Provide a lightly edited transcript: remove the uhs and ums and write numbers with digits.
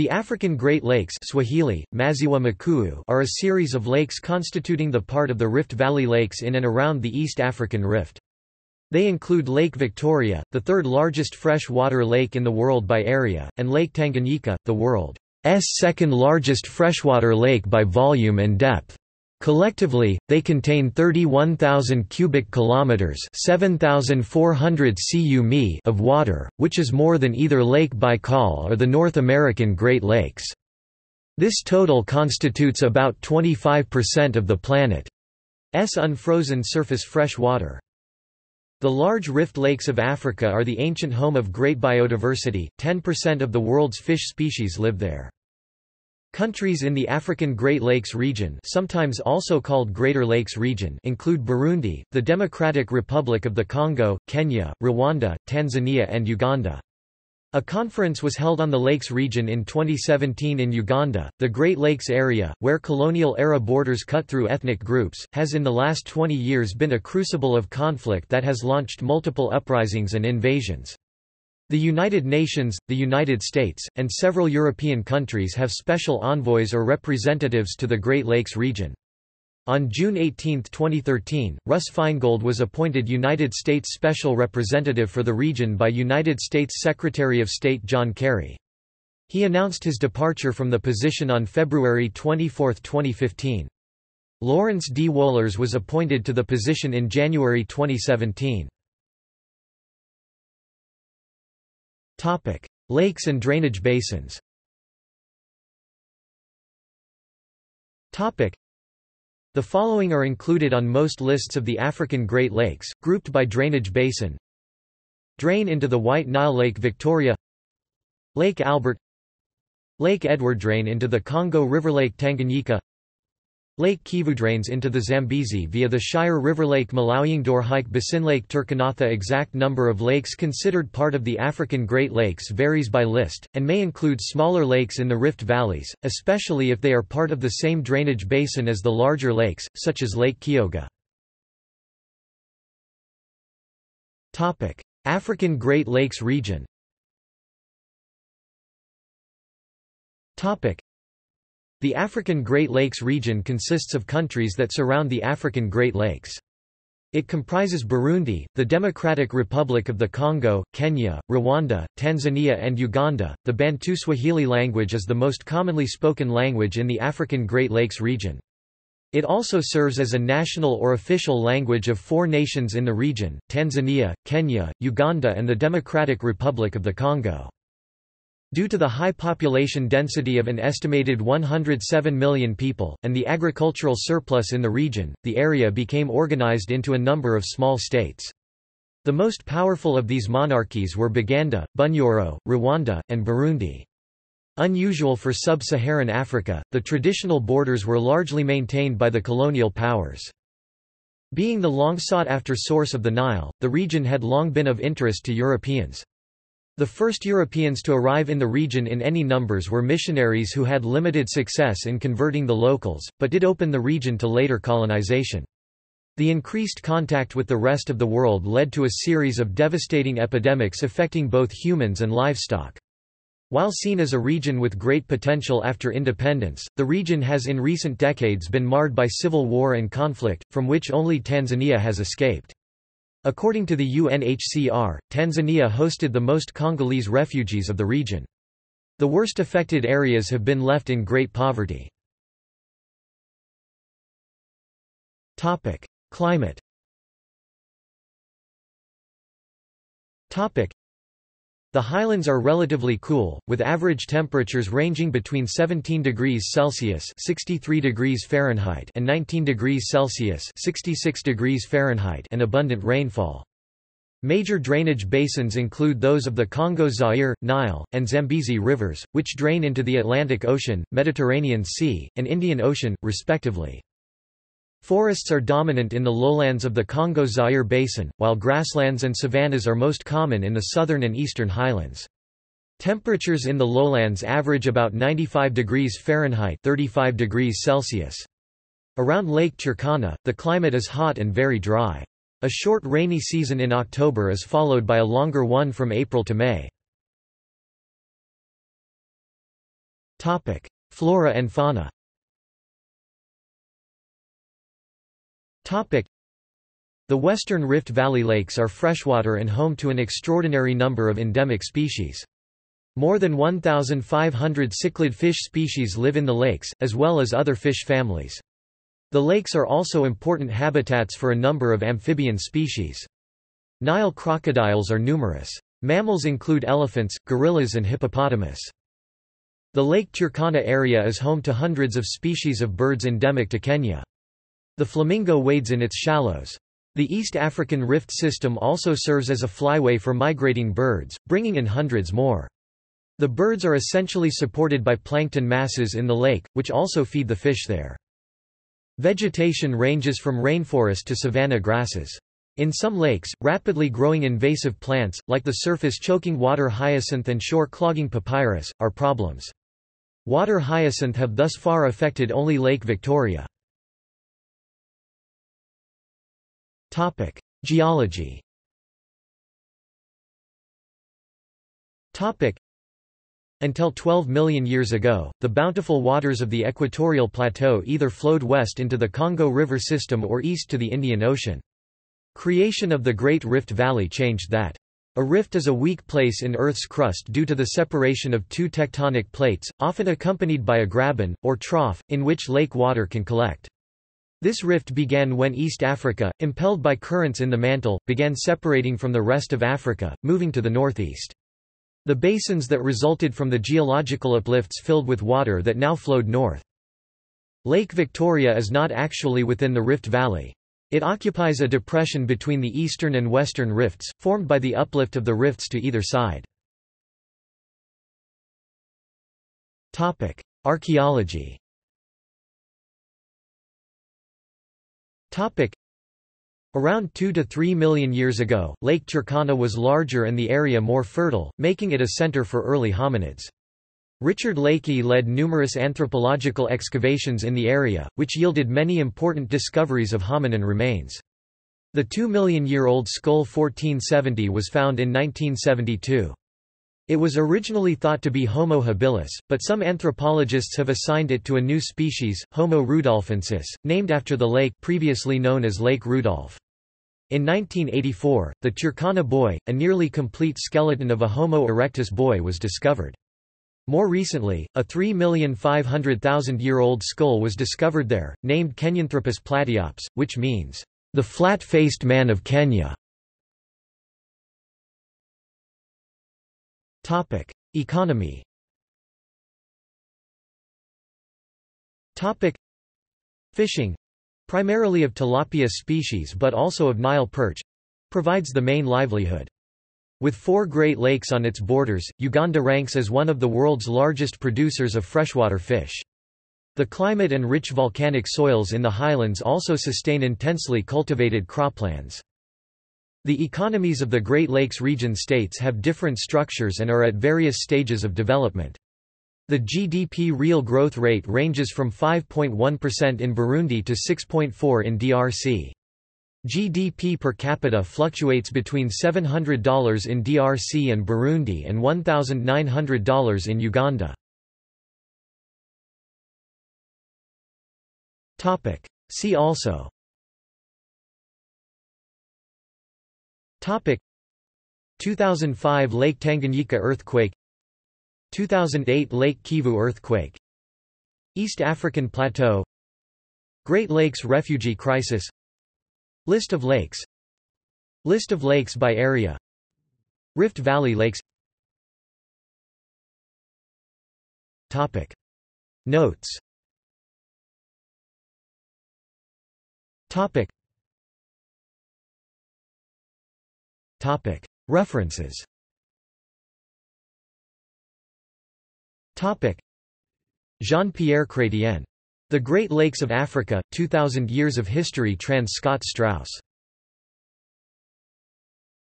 The African Great Lakes Swahili, Maziwa Makuu are a series of lakes constituting the part of the Rift Valley Lakes in and around the East African Rift. They include Lake Victoria, the third largest freshwater lake in the world by area, and Lake Tanganyika, the world's second largest freshwater lake by volume and depth. Collectively, they contain 31,000 cubic kilometers (7,400 cu-mi) of water, which is more than either Lake Baikal or the North American Great Lakes. This total constitutes about 25% of the planet's unfrozen surface fresh water. The large rift lakes of Africa are the ancient home of great biodiversity. 10% of the world's fish species live there. Countries in the African Great Lakes region, sometimes also called Greater Lakes region, include Burundi, the Democratic Republic of the Congo, Kenya, Rwanda, Tanzania and Uganda. A conference was held on the Lakes region in 2017 in Uganda. The Great Lakes area, where colonial-era borders cut through ethnic groups, has in the last 20 years been a crucible of conflict that has launched multiple uprisings and invasions. The United Nations, the United States, and several European countries have special envoys or representatives to the Great Lakes region. On June 18, 2013, Russ Feingold was appointed United States Special Representative for the region by United States Secretary of State John Kerry. He announced his departure from the position on February 24, 2015. Lawrence D. Wohlers was appointed to the position in January 2017. Lakes and drainage basins. The following are included on most lists of the African Great Lakes, grouped by drainage basin. Drain into the White Nile. Lake Victoria, Lake Albert, Lake Edward. Drain into the Congo River. Lake Tanganyika, Lake Kivu. Drains into the Zambezi via the Shire River. Lake Malawi. Dorhike Basin. Lake Turkanatha. Exact number of lakes considered part of the African Great Lakes varies by list, and may include smaller lakes in the rift valleys, especially if they are part of the same drainage basin as the larger lakes, such as Lake Kyoga. African Great Lakes region. The African Great Lakes region consists of countries that surround the African Great Lakes. It comprises Burundi, the Democratic Republic of the Congo, Kenya, Rwanda, Tanzania and Uganda. The Bantu Swahili language is the most commonly spoken language in the African Great Lakes region. It also serves as a national or official language of four nations in the region: Tanzania, Kenya, Uganda and the Democratic Republic of the Congo. Due to the high population density of an estimated 107 million people, and the agricultural surplus in the region, the area became organized into a number of small states. The most powerful of these monarchies were Buganda, Bunyoro, Rwanda, and Burundi. Unusual for sub-Saharan Africa, the traditional borders were largely maintained by the colonial powers. Being the long-sought-after source of the Nile, the region had long been of interest to Europeans. The first Europeans to arrive in the region in any numbers were missionaries who had limited success in converting the locals, but did open the region to later colonization. The increased contact with the rest of the world led to a series of devastating epidemics affecting both humans and livestock. While seen as a region with great potential after independence, the region has in recent decades been marred by civil war and conflict, from which only Tanzania has escaped. According to the UNHCR, Tanzania hosted the most Congolese refugees of the region. The worst affected areas have been left in great poverty. Topic: Climate. Topic: The highlands are relatively cool, with average temperatures ranging between 17 degrees Celsius (63 degrees Fahrenheit) and 19 degrees Celsius (66 degrees Fahrenheit) and abundant rainfall. Major drainage basins include those of the Congo Zaire, Nile, and Zambezi rivers, which drain into the Atlantic Ocean, Mediterranean Sea, and Indian Ocean, respectively. Forests are dominant in the lowlands of the Congo-Zaire Basin, while grasslands and savannas are most common in the southern and eastern highlands. Temperatures in the lowlands average about 95 degrees Fahrenheit (35 degrees Celsius). Around Lake Turkana, the climate is hot and very dry. A short rainy season in October is followed by a longer one from April to May. Topic: Flora and fauna. Topic: The Western Rift Valley lakes are freshwater and home to an extraordinary number of endemic species. More than 1,500 cichlid fish species live in the lakes, as well as other fish families. The lakes are also important habitats for a number of amphibian species. Nile crocodiles are numerous. Mammals include elephants, gorillas and hippopotamus. The Lake Turkana area is home to hundreds of species of birds endemic to Kenya. The flamingo wades in its shallows. The East African Rift system also serves as a flyway for migrating birds, bringing in hundreds more. The birds are essentially supported by plankton masses in the lake, which also feed the fish there. Vegetation ranges from rainforest to savanna grasses. In some lakes, rapidly growing invasive plants, like the surface-choking water hyacinth and shore-clogging papyrus, are problems. Water hyacinth have thus far affected only Lake Victoria. Topic: Geology. Topic: Until 12 million years ago, the bountiful waters of the equatorial plateau either flowed west into the Congo River system or east to the Indian Ocean. Creation of the Great Rift Valley changed that. A rift is a weak place in Earth's crust due to the separation of two tectonic plates, often accompanied by a graben, or trough, in which lake water can collect. This rift began when East Africa, impelled by currents in the mantle, began separating from the rest of Africa, moving to the northeast. The basins that resulted from the geological uplifts filled with water that now flowed north. Lake Victoria is not actually within the Rift Valley. It occupies a depression between the eastern and western rifts, formed by the uplift of the rifts to either side. Archaeology. Around 2 to 3 million years ago, Lake Turkana was larger and the area more fertile, making it a center for early hominids. Richard Leakey led numerous anthropological excavations in the area, which yielded many important discoveries of hominin remains. The 2-million-year-old skull 1470 was found in 1972. It was originally thought to be Homo habilis, but some anthropologists have assigned it to a new species, Homo rudolfensis, named after the lake previously known as Lake Rudolph. In 1984, the Turkana boy, a nearly complete skeleton of a Homo erectus boy, was discovered. More recently, a 3,500,000-year-old skull was discovered there, named Kenyanthropus platyops, which means, "the flat-faced man of Kenya." Topic: Economy. Topic: Fishing, primarily of tilapia species but also of Nile perch, provides the main livelihood. With four Great Lakes on its borders, Uganda ranks as one of the world's largest producers of freshwater fish. The climate and rich volcanic soils in the highlands also sustain intensely cultivated croplands. The economies of the Great Lakes region states have different structures and are at various stages of development. The GDP real growth rate ranges from 5.1% in Burundi to 6.4% in DRC. GDP per capita fluctuates between $700 in DRC and Burundi and $1,900 in Uganda. See also: Topic: 2005 Lake Tanganyika earthquake, 2008 Lake Kivu earthquake, East African Plateau, Great Lakes refugee crisis, List of lakes, List of lakes by area, Rift Valley lakes. Topic: Notes. Topic: References. Jean-Pierre Chrétien. The Great Lakes of Africa, 2,000 Years of History. Trans Scott Strauss.